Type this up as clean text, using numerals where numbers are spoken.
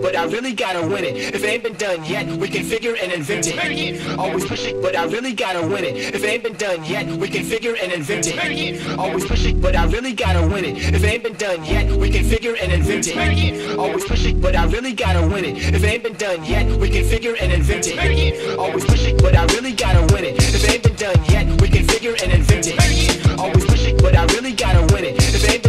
But I really gotta win it. If it ain't been done yet, we can figure and invent it. Always push it, but I really gotta win it. If it ain't been done yet, we can figure and invent it. Always push it, but I really gotta win it. If it ain't been done yet, we can figure and invent it. Always push it, but I really gotta win it. If it ain't been done yet, we can figure and invent it. Always push it, but I really gotta win it. If it ain't been done yet, we can figure and invent it. Always push it, but I really gotta win it. If it ain't